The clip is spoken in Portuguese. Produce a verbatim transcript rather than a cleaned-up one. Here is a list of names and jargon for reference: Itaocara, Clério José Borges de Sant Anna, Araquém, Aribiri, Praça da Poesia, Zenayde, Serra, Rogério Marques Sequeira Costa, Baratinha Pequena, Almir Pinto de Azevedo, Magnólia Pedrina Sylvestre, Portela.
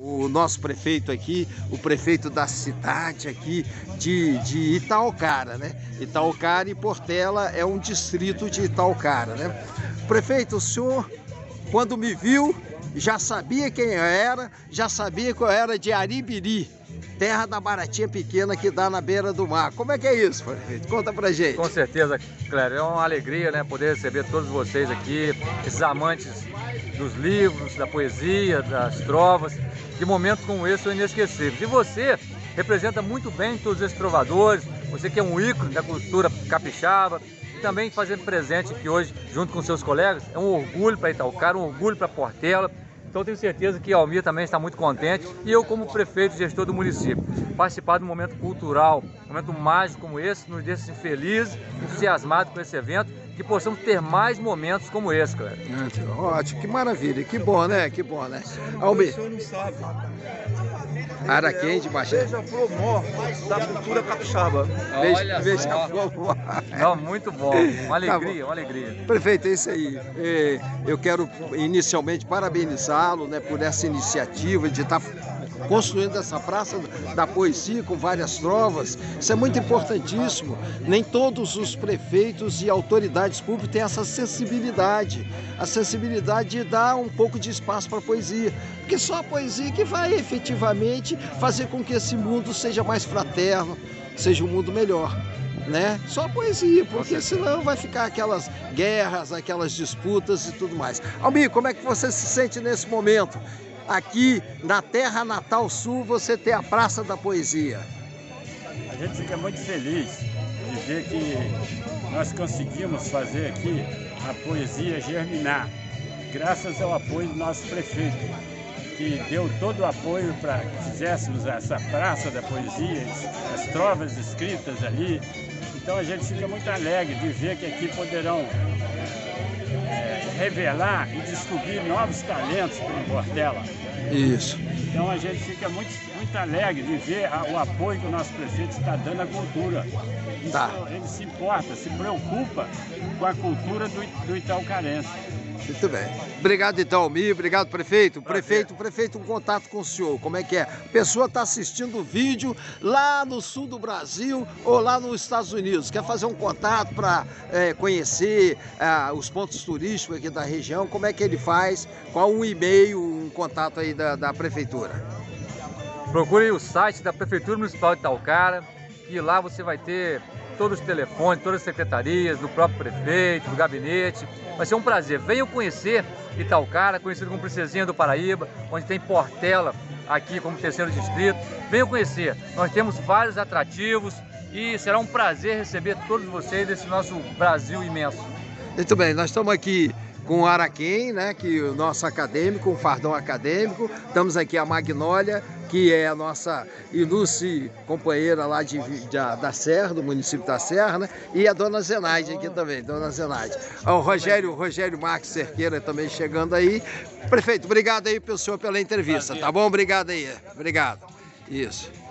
O nosso prefeito aqui, o prefeito da cidade aqui de, de Itaocara, né? Itaocara e Portela é um distrito de Itaocara, né? Prefeito, o senhor, quando me viu, já sabia quem eu era, já sabia que eu era de Aribiri, terra da Baratinha Pequena que dá na beira do mar. Como é que é isso, prefeito? Conta pra gente. Com certeza, Clério. É uma alegria, né, poder receber todos vocês aqui, esses amantes dos livros, da poesia, das trovas. De momentos como esse são inesquecíveis. E você representa muito bem todos esses trovadores, você que é um ícone da cultura capixaba, e também fazendo presente aqui hoje, junto com seus colegas, é um orgulho para Itaocara, um orgulho para Portela. Então tenho certeza que Almir também está muito contente, e eu, como prefeito e gestor do município, participar de um momento cultural, um momento mágico como esse, nos deixa felizes, entusiasmados com esse evento, que possamos ter mais momentos como esse, cara. Ótimo, que maravilha, que bom, né? Que bom, né? Almir. O senhor não sabe. Araquém de Baixada. Beija-flor mor da cultura capixaba. Beija-flor mor. Não, muito bom, uma alegria, tá bom. Uma alegria. Prefeito, é isso aí. Eu quero inicialmente parabenizá-lo, né, por essa iniciativa de estar construindo essa praça da poesia com várias trovas. Isso é muito importantíssimo. Nem todos os prefeitos e autoridades públicas têm essa sensibilidade. A sensibilidade de dar um pouco de espaço para a poesia. Porque só a poesia que vai efetivamente fazer com que esse mundo seja mais fraterno, seja um mundo melhor. Né? Só a poesia, porque senão vai ficar aquelas guerras, aquelas disputas e tudo mais. Almir, como é que você se sente nesse momento? Aqui na terra natal sul, você tem a Praça da Poesia. A gente fica muito feliz de ver que nós conseguimos fazer aqui a poesia germinar, graças ao apoio do nosso prefeito, que deu todo o apoio para que fizéssemos essa Praça da Poesia, as trovas escritas ali. Então a gente fica muito alegre de ver que aqui poderão revelar e descobrir novos talentos para Portela. Isso. Então a gente fica muito, muito alegre de ver a, o apoio que o nosso prefeito está dando à cultura. Isso, tá. Ele se importa, se preocupa com a cultura do, do itaucarense. Muito bem. Obrigado, então, Almir. Obrigado, prefeito. Prefeito, prefeito, um contato com o senhor. Como é que é? A pessoa está assistindo o vídeo lá no sul do Brasil ou lá nos Estados Unidos. Quer fazer um contato para é, conhecer é, os pontos turísticos aqui da região? Como é que ele faz? Qual um e-mail, um contato aí da, da prefeitura? Procure o site da Prefeitura Municipal de Itaocara, que lá você vai ter todos os telefones, todas as secretarias, do próprio prefeito, do gabinete. Vai ser um prazer. Venham conhecer Itaocara, conhecido como Princesinha do Paraíba, onde tem Portela aqui como terceiro distrito. Venham conhecer. Nós temos vários atrativos e será um prazer receber todos vocês desse nosso Brasil imenso. Muito bem, nós estamos aqui com o Araquém, né, que é o nosso acadêmico, um fardão acadêmico. Estamos aqui a Magnólia, que é a nossa ilustre companheira lá de, da, da Serra, do município da Serra, né? E a dona Zenayde aqui também, dona Zenayde. O Rogério, o Rogério Marques Sequeira também chegando aí. Prefeito, obrigado aí pelo senhor pela entrevista, tá bom? Obrigado aí, obrigado. Isso.